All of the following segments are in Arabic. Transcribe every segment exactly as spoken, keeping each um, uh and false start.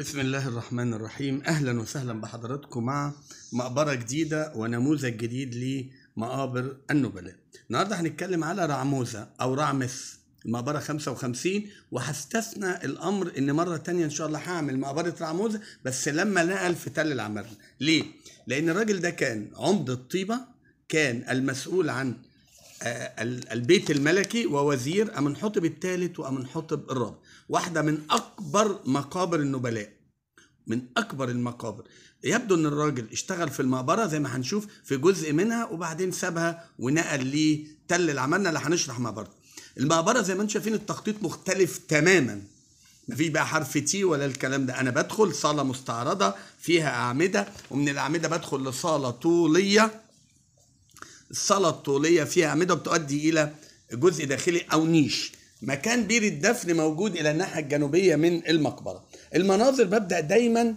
بسم الله الرحمن الرحيم. أهلا وسهلا بحضراتكم مع مقبرة جديدة ونموذج جديد لمقابر النبلاء. النهاردة هنتكلم على رعموزا أو رعمس المقبرة خمسة وخمسين، وهستثنى الأمر إن مرة تانية إن شاء الله هعمل مقبرة رعموزا بس لما نقل في تل العمرنة. ليه؟ لأن الراجل ده كان عمدة طيبة، كان المسؤول عن البيت الملكي ووزير أمنحتب الثالث وأمنحتب الرابع. واحدة من أكبر مقابر النبلاء، من أكبر المقابر. يبدو أن الراجل اشتغل في المقبرة زي ما هنشوف في جزء منها، وبعدين سابها ونقل لي تل العمرنة اللي هنشرح مقبرته. المقبرة زي ما انتم شايفين التخطيط مختلف تماما، مفيش بقى حرف تي ولا الكلام ده. أنا بدخل صالة مستعرضة فيها أعمدة، ومن الأعمدة بدخل لصالة طولية. الصالة الطولية فيها أعمدة بتؤدي إلى جزء داخلي أو نيش. مكان بير الدفن موجود إلى الناحية الجنوبية من المقبرة. المناظر ببدأ دايما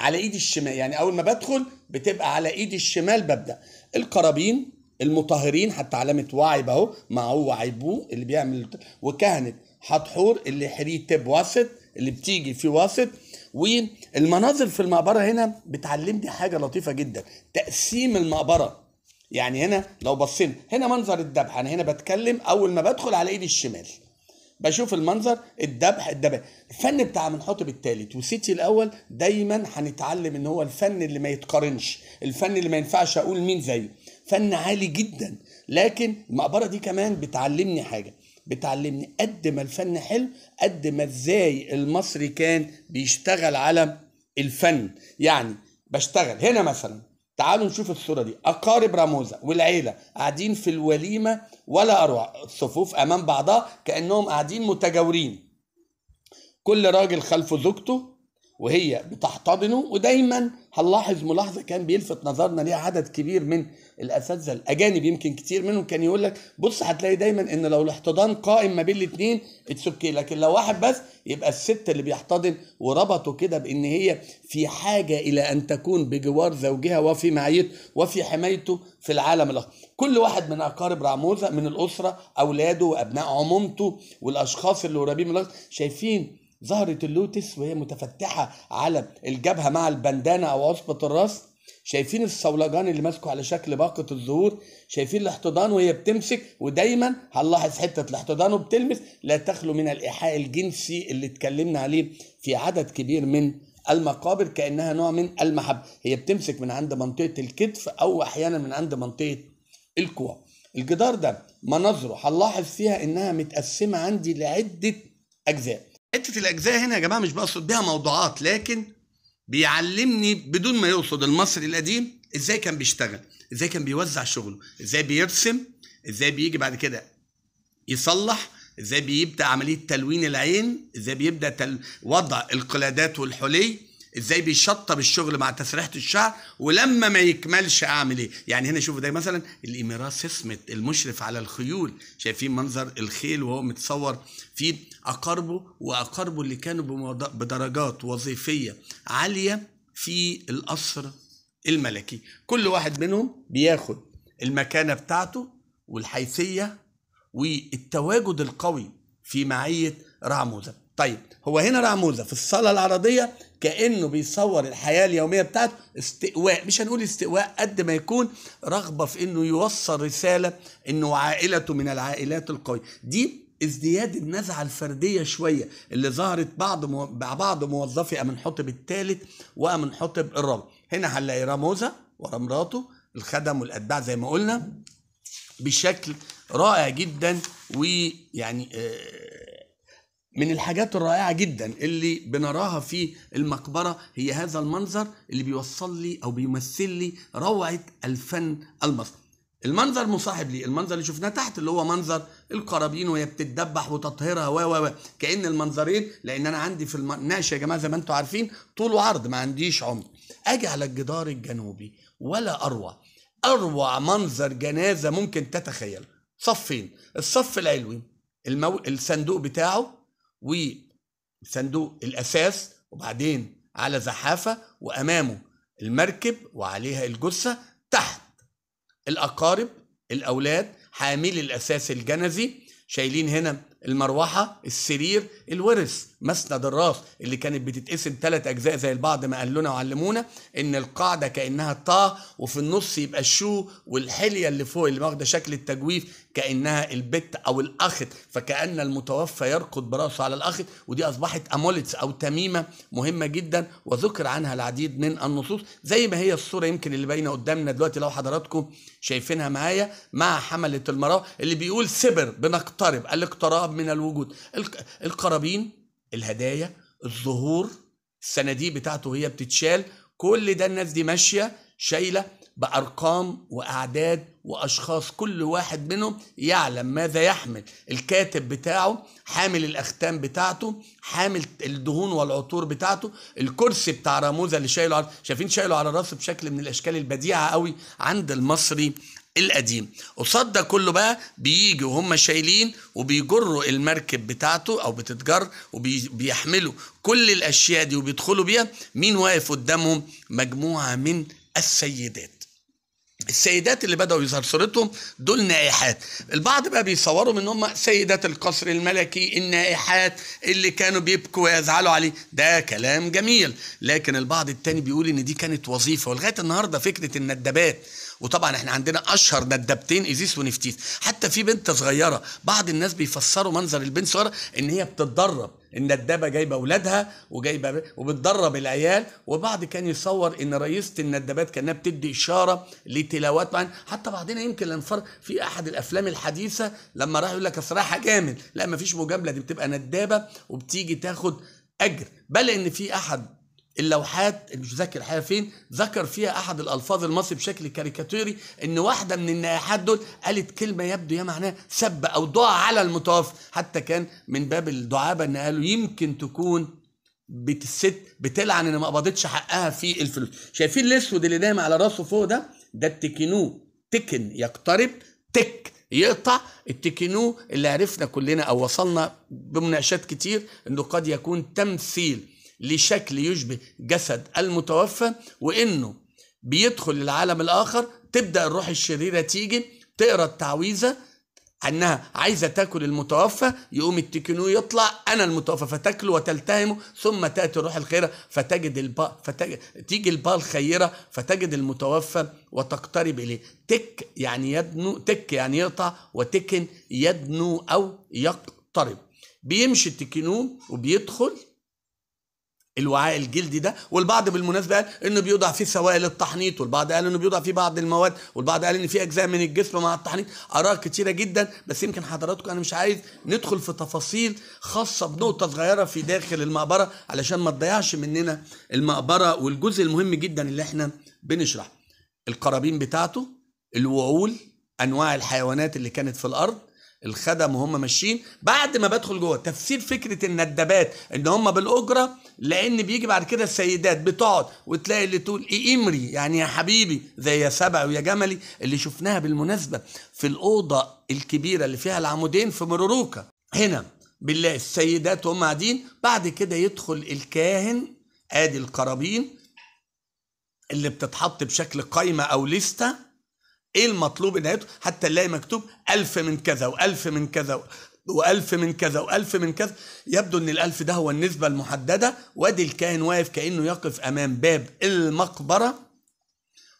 على إيدي الشمال، يعني أول ما بدخل بتبقى على إيدي الشمال. ببدأ القرابين المطهرين، حتى علامة واعب أهو، معو وعيبوه اللي بيعمل، وكهنة حتحور اللي حريه تب واسط اللي بتيجي في واسط. والمناظر في المقبرة هنا بتعلمني حاجة لطيفة جدا، تقسيم المقبرة. يعني هنا لو بصينا هنا منظر الذبح، انا هنا بتكلم اول ما بدخل على ايدي الشمال بشوف المنظر الذبح الذبح الفن بتاع منحطب الثالث وسيتي الاول. دايما هنتعلم ان هو الفن اللي ما يتقارنش، الفن اللي ما ينفعش اقول مين زيه، فن عالي جدا. لكن المقبره دي كمان بتعلمني حاجه، بتعلمني قد ما الفن حلو قد ما ازاي المصري كان بيشتغل على الفن. يعني بشتغل هنا مثلا، تعالوا نشوف الصورة دي، أقارب رعموزا والعيلة قاعدين في الوليمة ولا أروع، الصفوف أمام بعضها كأنهم قاعدين متجاورين، كل راجل خلف زوجته وهي بتحتضنه. ودايما هنلاحظ ملاحظة كان بيلفت نظرنا ليها عدد كبير من الأساتذة الأجانب، يمكن كتير منهم كان يقول لك بص هتلاقي دايما إن لو الاحتضان قائم ما بين الاتنين اتسوكي، لكن لو واحد بس يبقى الست اللي بيحتضن. وربطوا كده بإن هي في حاجة إلى أن تكون بجوار زوجها وفي معيته وفي حمايته في العالم الآخر. كل واحد من أقارب رعموزا من الأسرة أولاده وأبناء عمومته والأشخاص اللي قريبين من الآخر. شايفين زهرة اللوتس وهي متفتحة على الجبهة مع البندانة أو عصبة الراس، شايفين الصولجان اللي ماسكه على شكل باقة الزهور، شايفين الاحتضان وهي بتمسك. ودايما هنلاحظ حتة الاحتضان وبتلمس لا تخلو من الإيحاء الجنسي اللي اتكلمنا عليه في عدد كبير من المقابر، كأنها نوع من المحبة. هي بتمسك من عند منطقة الكتف أو أحيانا من عند منطقة الكوع. الجدار ده مناظره هنلاحظ فيها إنها متقسمة عندي لعدة أجزاء. حتة الأجزاء هنا يا جماعة مش بقصد بيها موضوعات، لكن بيعلمني بدون ما يقصد المصري القديم إزاي كان بيشتغل، إزاي كان بيوزع شغله، إزاي بيرسم، إزاي بيجي بعد كده يصلح، إزاي بيبدأ عملية تلوين العين، إزاي بيبدأ تل... وضع القلادات والحلي، إزاي بيشطب الشغل مع تسريحة الشعر، ولما ما يكملش أعمل إيه. يعني هنا شوفوا ده مثلا الإميرة سسمت المشرف على الخيول، شايفين منظر الخيل وهو متصور في أقاربه، وأقاربه اللي كانوا بدرجات وظيفية عالية في القصر الملكي. كل واحد منهم بياخد المكانة بتاعته والحيثية والتواجد القوي في معية رعموزا. طيب هو هنا رعموزا في الصالة العرضية كأنه بيصور الحياة اليومية بتاعته، استئواء، مش هنقول استئواء قد ما يكون رغبة في انه يوصل رسالة انه عائلته من العائلات القوية. دي ازدياد النزعة الفردية شوية اللي ظهرت بعض مو... بعض موظفي أمنحتب الثالث وأمنحتب الرابع. هنا هنلاقي رعموزا ورا مراته الخدم والأتباع زي ما قلنا بشكل رائع جدا. ويعني آه من الحاجات الرائعة جدا اللي بنراها في المقبرة هي هذا المنظر اللي بيوصل لي أو بيمثل لي روعة الفن المصري. المنظر مصاحب لي المنظر اللي شفناه تحت اللي هو منظر القرابين وهي بتتدبح وتطهيرها و و كأن المنظرين، لأن أنا عندي في النقش يا جماعة زي ما أنتم عارفين طول وعرض، ما عنديش عمق. أجي على الجدار الجنوبي ولا أروع، أروع منظر جنازة ممكن تتخيل. صفين، الصف العلوي المو... الصندوق بتاعه وصندوق الأساس، وبعدين على زحافة وأمامه المركب وعليها الجثة، تحت الأقارب الأولاد حاملي الأساس الجنزي، شايلين هنا المروحه، السرير، الورث، مسند الراس اللي كانت بتتقسم ثلاث اجزاء زي البعض ما قال لنا وعلمونا ان القاعده كانها الطا، وفي النص يبقى الشو، والحليه اللي فوق اللي واخده شكل التجويف كانها البت او الاخت، فكان المتوفى يرقد براسه على الاخت، ودي اصبحت اموليتس او تميمه مهمه جدا وذكر عنها العديد من النصوص، زي ما هي الصوره يمكن اللي باينه قدامنا دلوقتي لو حضراتكم شايفينها معايا مع حمله المروحه اللي بيقول سبر بنقترب، الاقتراب من الوجود، القرابين، الهدايا، الزهور، الصناديق بتاعته هي بتتشال، كل ده الناس دي ماشيه شايله بارقام واعداد واشخاص، كل واحد منهم يعلم ماذا يحمل، الكاتب بتاعه حامل الاختام بتاعته، حامل الدهون والعطور بتاعته، الكرسي بتاع رعموزا اللي شايله على... شايفين شايله على راسه بشكل من الاشكال البديعه قوي عند المصري القديم. قصاد ده كله بقى بييجي وهم شايلين وبيجروا المركب بتاعته او بتتجر وبيحملوا كل الاشياء دي وبيدخلوا بيها، مين واقف قدامهم؟ مجموعه من السيدات. السيدات اللي بدأوا يظهر صورتهم دول نائحات، البعض بقى بيصوروا ان هم سيدات القصر الملكي، النائحات اللي كانوا بيبكوا ويزعلوا عليه، ده كلام جميل، لكن البعض التاني بيقول ان دي كانت وظيفة، ولغاية النهاردة فكرة الندبات، وطبعا احنا عندنا اشهر ندبتين ايزيس ونفتيس، حتى في بنت صغيرة بعض الناس بيفسروا منظر البنت صغيرة ان هي بتتدرب، الندبه جايبه اولادها وجايبه وبتدرب العيال، وبعض كان يصور ان رئيسه الندبات كانها بتدي اشاره لتلاوات معينه، حتى بعضنا يمكن لنفر في احد الافلام الحديثه لما راح يقول لك اصل رايح اجامل، لا مفيش مجامله، دي بتبقى ندابه وبتيجي تاخد اجر، بل ان في احد اللوحات مش ذاكر الحقيقه فين ذكر فيها احد الالفاظ المصري بشكل كاريكاتوري ان واحده من النائحات دول قالت كلمه يبدو يا معناها سب او دعاء على المتوفى، حتى كان من باب الدعابه ان قالوا يمكن تكون بتست بتلعن ان ما قبضتش حقها في الفلوس. شايفين الاسود اللي نايم على راسه فوق ده؟ ده التكنو، تكن يقترب، تك يقطع، التكنو اللي عرفنا كلنا او وصلنا بمناقشات كتير انه قد يكون تمثيل لشكل يشبه جسد المتوفى، وانه بيدخل للعالم الاخر، تبدا الروح الشريره تيجي تقرا التعويذه انها عايزه تاكل المتوفى، يقوم التكنو يطلع انا المتوفى فتاكله وتلتهمه، ثم تاتي الروح الخيره فتجد الباء فتجد تيجي الباء الخيره فتجد المتوفى وتقترب اليه، تك يعني يدنو، تك يعني يقطع، وتكن يدنو او يقترب. بيمشي التكنو وبيدخل الوعاء الجلدي ده، والبعض بالمناسبه قال انه بيوضع فيه سوائل التحنيط، والبعض قال انه بيوضع فيه بعض المواد، والبعض قال ان في اجزاء من الجسم مع التحنيط، اراء كتيره جدا، بس يمكن حضراتكم انا مش عايز ندخل في تفاصيل خاصه بنقطه صغيره في داخل المقبره علشان ما تضيعش مننا المقبره والجزء المهم جدا اللي احنا بنشرحه. القرابين بتاعته، الوعول، انواع الحيوانات اللي كانت في الارض، الخدم وهم ماشيين. بعد ما بدخل جوه تفسير فكره الندبات ان هم بالاجره، لان بيجي بعد كده السيدات بتقعد وتلاقي اللي تقول ايه امري يعني يا حبيبي زي يا سبع ويا جملي اللي شفناها بالمناسبه في الاوضه الكبيره اللي فيها العمودين في مروروكا، هنا بنلاقي السيدات وهم قاعدين. بعد كده يدخل الكاهن، ادي القرابين اللي بتتحط بشكل قايمه او لسته، ايه المطلوب نهايته، حتى نلاقي مكتوب ألف من كذا وألف من كذا وألف من كذا وألف من كذا، يبدو أن الألف ده هو النسبة المحددة. وادي الكاهن واقف كأنه يقف أمام باب المقبرة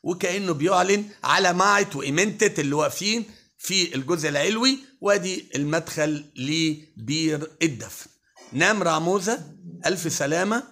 وكأنه بيعلن على معت وإمنتت اللي واقفين في الجزء العلوي، وادي المدخل لبير الدفن. نام رعموزة، ألف سلامة،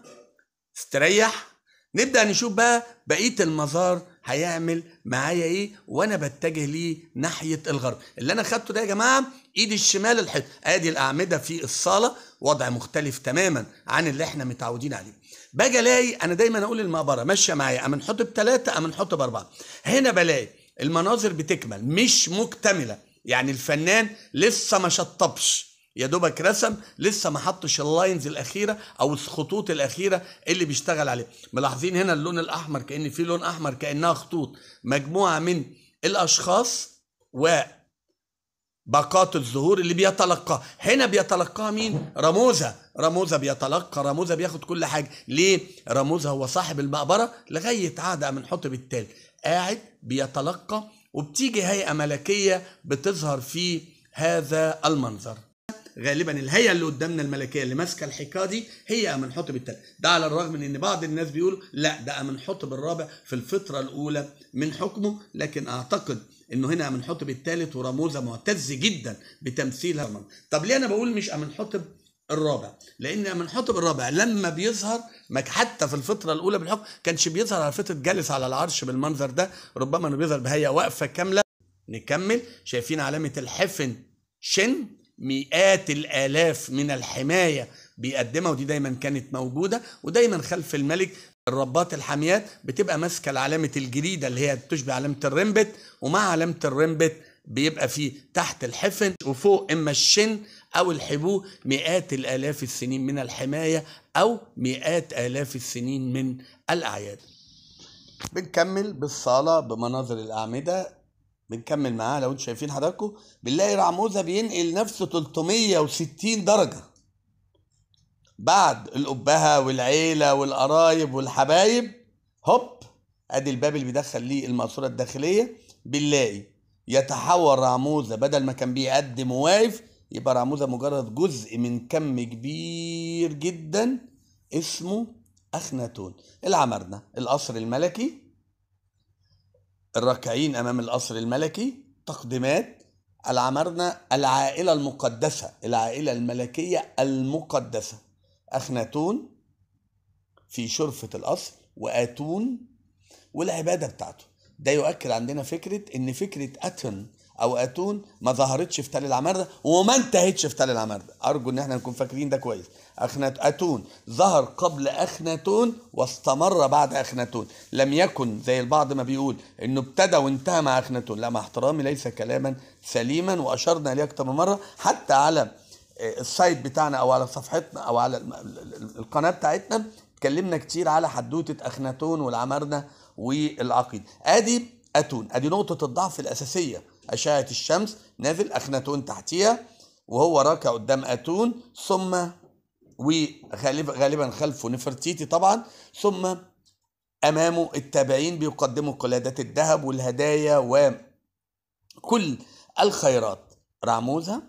استريح. نبدأ نشوف بقى بقية المزار هيعمل معايا ايه وانا بتجه ليه ناحيه الغرب. اللي انا خدته ده يا جماعه ايدي الشمال الحيط، ادي الاعمده في الصاله، وضع مختلف تماما عن اللي احنا متعودين عليه. باجي الاقي انا دايما اقول المقبره ماشيه معايا أمنحتب ثلاثه أمنحتب اربعه، هنا بلاقي المناظر بتكمل مش مكتمله، يعني الفنان لسه ما شطبش، يا دوبك رسم، لسه ما حطش اللاينز الاخيره او الخطوط الاخيره اللي بيشتغل عليها. ملاحظين هنا اللون الاحمر كأن في لون احمر كأنها خطوط، مجموعه من الاشخاص وباقات الزهور اللي بيتلقاها. هنا بيتلقاها مين؟ رعموزا. رعموزا بيتلقى، رعموزا بياخد كل حاجه. ليه؟ رعموزا هو صاحب المقبره لغايه عهد أمنحتب الثالث، قاعد بيتلقى، وبتيجي هيئه ملكيه بتظهر في هذا المنظر. غالبا الهيئه اللي قدامنا الملكيه اللي ماسكه الحكايه دي هي امنحتب الثالث، ده على الرغم من ان بعض الناس بيقولوا لا ده امنحتب الرابع في الفتره الاولى من حكمه، لكن اعتقد انه هنا امنحتب الثالث ورموزه معتز جدا بتمثيلها. طب ليه انا بقول مش امنحتب الرابع؟ لان امنحتب الرابع لما بيظهر حتى في الفتره الاولى بالحكم كانش بيظهر على فتره جالس على العرش بالمنظر ده، ربما انه بيظهر بهيئه واقفه كامله. نكمل، شايفين علامه الحفن شن، مئات الالاف من الحمايه بيقدمها، ودي دايما كانت موجوده، ودايما خلف الملك الرباط الحاميات بتبقى ماسكه العلامه الجديده اللي هي بتشبه علامه الرمبت، ومع علامه الرمبت بيبقى فيه تحت الحفن وفوق اما الشن او الحبوه مئات الالاف السنين من الحمايه او مئات الاف السنين من الاعياد. بنكمل بالصاله بمناظر الاعمده، بنكمل معاها لو انتم شايفين حضراتكم، بنلاقي رعموزا بينقل نفسه ثلاثمئة وستين درجه بعد الابهه والعيله والقرايب والحبايب. هوب، ادي الباب اللي بيدخل ليه الماسوره الداخليه، بنلاقي يتحول رعموزا بدل ما كان بيقدم واقف، يبقى رعموزا مجرد جزء من كم كبير جدا اسمه اخناتون. العمرنه القصر الملكي، الراكعين امام القصر الملكي، تقدمات العمرنه، العائله المقدسه، العائله الملكيه المقدسه. اخناتون في شرفه القصر، واتون والعباده بتاعته. ده يؤكد عندنا فكره ان فكره اتن او اتون ما ظهرتش في تل العمارنة وما انتهتش في تل العمارنة. ارجو ان احنا نكون فاكرين ده كويس. اخنات اتون ظهر قبل اخناتون واستمر بعد اخناتون، لم يكن زي البعض ما بيقول انه ابتدى وانتهى مع اخناتون. لا، مع احترامي ليس كلاما سليما، واشرنا اليه اكثر من مره حتى على السايت بتاعنا او على صفحتنا او على القناه بتاعتنا، اتكلمنا كتير على حدوته اخناتون والعمارنة والعقيد. ادي اتون، ادي نقطه الضعف الاساسيه، أشعة الشمس نازل، أخناتون تحتيها وهو راكع قدام أتون، ثم وغالبا خلفه نفرتيتي طبعا، ثم أمامه التابعين بيقدموا قلادات الذهب والهدايا وكل الخيرات. رعموزا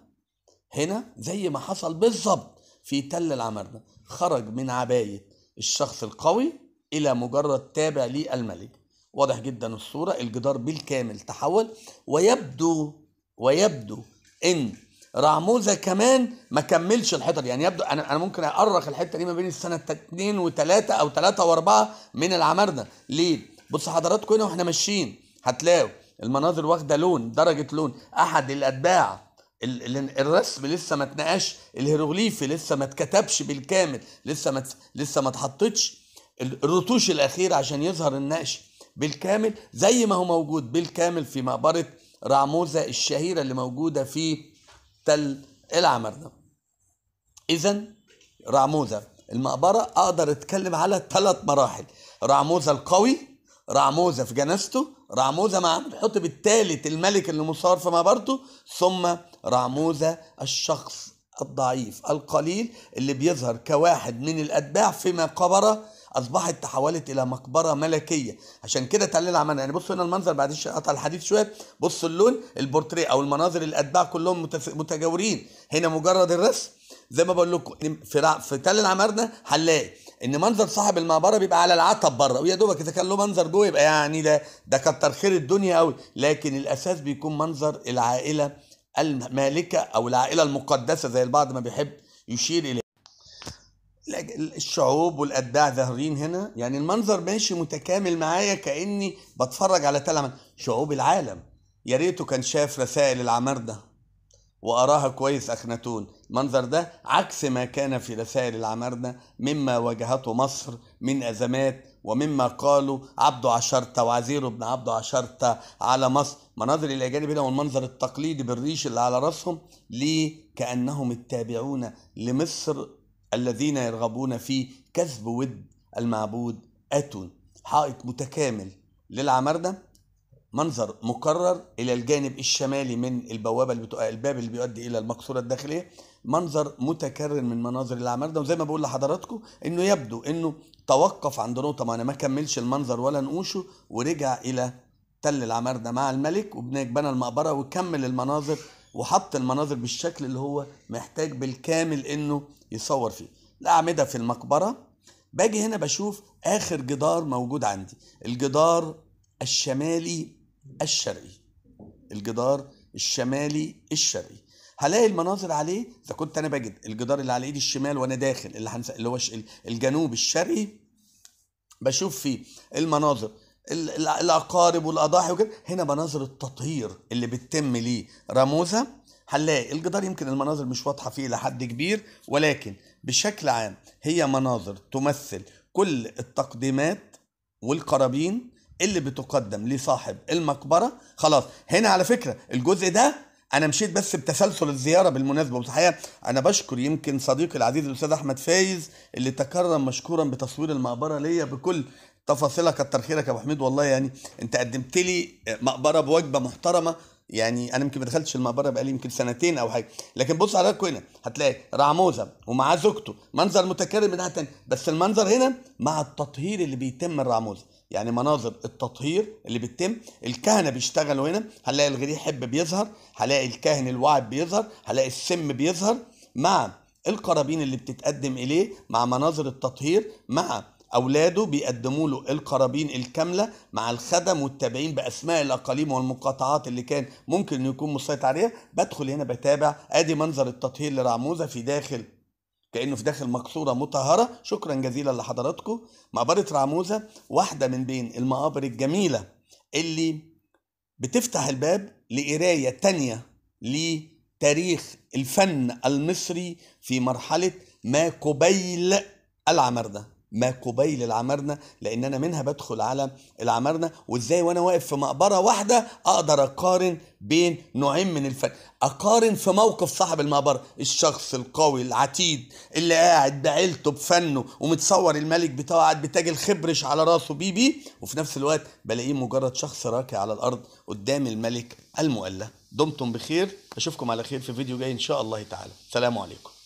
هنا زي ما حصل بالظبط في تل العمارنة خرج من عباية الشخص القوي إلى مجرد تابع للملك. واضح جدا الصورة، الجدار بالكامل تحول، ويبدو ويبدو ان رعموزا كمان ما كملش الحيطة دي. يعني يبدو انا انا ممكن اقرخ الحتة دي ما بين السنة اتنين وتلاتة او تلاتة واربعة من العمارنة. ليه؟ بص حضراتكم هنا واحنا ماشيين هتلاقوا المناظر واخدة لون، درجة لون. احد الاتباع، الرسم لسه ما اتنقاش، الهيروغليفي لسه ما اتكتبش بالكامل، لسه ما لسه ما اتحطتش الرتوش الاخيرة عشان يظهر النقش بالكامل، زي ما هو موجود بالكامل في مقبرة رعموزا الشهيرة اللي موجودة في تل العمارنة. إذا رعموزا المقبرة أقدر أتكلم على ثلاث مراحل: رعموزا القوي، رعموزا في جنازته، رعموزا مع أمنحتب الثالث الملك اللي مصور في مقبرته، ثم رعموزا الشخص الضعيف القليل اللي بيظهر كواحد من الأتباع في مقبرة اصبحت تحولت الى مقبره ملكيه. عشان كده تل العمارنة، يعني بصوا هنا المنظر، بعد قطع الحديث شويه، بصوا اللون، البورتريه او المناظر الاتباع كلهم متجاورين. هنا مجرد الرسم، زي ما بقول لكم في في تل العمارنة هنلاقي ان منظر صاحب المقبره بيبقى على العتب بره، ويا دوبك اذا كان له منظر جوه يبقى يعني ده ده كتر خير الدنيا قوي، لكن الاساس بيكون منظر العائله المالكه او العائله المقدسه زي البعض ما بيحب يشير اليه. الشعوب والأتباع ظاهرين هنا، يعني المنظر ماشي متكامل معايا كأني بتفرج على تل شعوب العالم. يا ريته كان شاف رسائل العمارنة وأراها كويس أخناتون. المنظر ده عكس ما كان في رسائل العمارنة مما واجهته مصر من أزمات، ومما قالوا عبد عشرته وعزير بن عبد عشرته على مصر. مناظر الأجانب هنا والمنظر التقليدي بالريش اللي على رأسهم، ليه؟ كأنهم التابعون لمصر الذين يرغبون في كسب ود المعبود أتون. حائط متكامل للعمارنة، منظر مكرر الى الجانب الشمالي من البوابه اللي بتق... الباب اللي بيؤدي الى المقصوره الداخليه، منظر متكرر من مناظر العمارنة. وزي ما بقول لحضراتكم انه يبدو انه توقف عند نقطه معينه، ما كملش المنظر ولا نقوشه، ورجع الى تل العمارنة مع الملك وبنى المقبره وكمل المناظر وحط المناظر بالشكل اللي هو محتاج بالكامل انه يصور فيه. الاعمده في المقبره، باجي هنا بشوف اخر جدار موجود عندي، الجدار الشمالي الشرقي، الجدار الشمالي الشرقي هلاقي المناظر عليه. اذا كنت انا بجد الجدار اللي على ايدي الشمال وانا داخل اللي, حنس... اللي هو الجنوب الشرقي، بشوف فيه المناظر الاقارب والاضاحي وكده. هنا مناظر التطهير اللي بتتم ليه رموزة. هنلاقي الجدار يمكن المناظر مش واضحه فيه لحد كبير، ولكن بشكل عام هي مناظر تمثل كل التقديمات والقرابين اللي بتقدم لصاحب المقبره. خلاص هنا على فكره الجزء ده انا مشيت بس بتسلسل الزياره بالمناسبه. والحقيقه انا بشكر يمكن صديقي العزيز الاستاذ احمد فايز اللي تكرم مشكورا بتصوير المقبره ليا بكل تفاصيلها. كتر خيرك يا ابو حميد، والله يعني انت قدمت لي مقبره بوجبه محترمه. يعني انا يمكن ما دخلتش المقبره بقالي يمكن سنتين او حاجه، لكن بص حضرتك هنا هتلاقي رعموزة ومعاه زوجته، منظر متكرر من ناحيه ثانيه، بس المنظر هنا مع التطهير اللي بيتم لرعموزة. يعني مناظر التطهير اللي بتتم، الكهنه بيشتغلوا هنا، هنلاقي الغريح حب بيظهر، هلاقي الكاهن الواعب بيظهر، هلاقي السم بيظهر، مع القرابين اللي بتتقدم اليه، مع مناظر التطهير، مع اولاده بيقدموا له القرابين الكامله، مع الخدم والتابعين باسماء الاقاليم والمقاطعات اللي كان ممكن انه يكون مسيطر عليها. بدخل هنا بتابع، ادي منظر التطهير لرعموزة في داخل كانه في داخل مقصوره مطهره. شكرا جزيلا لحضراتكم. مقبره رعموزة واحده من بين المقابر الجميله اللي بتفتح الباب لقرايه ثانيه لتاريخ الفن المصري في مرحله ما قبيل العمردة، ما قبيل العمارنة، لان انا منها بدخل على العمارنة وازاي وانا واقف في مقبرة واحدة اقدر اقارن بين نوعين من الفن، اقارن في موقف صاحب المقبرة، الشخص القوي العتيد اللي قاعد بعيلته بفنه ومتصور الملك بتاعه قاعد بتاج الخبرش على راسه بيه بيه، وفي نفس الوقت بلاقيه مجرد شخص راكع على الارض قدام الملك المؤله. دمتم بخير، اشوفكم على خير في فيديو جاي ان شاء الله تعالى. سلام عليكم.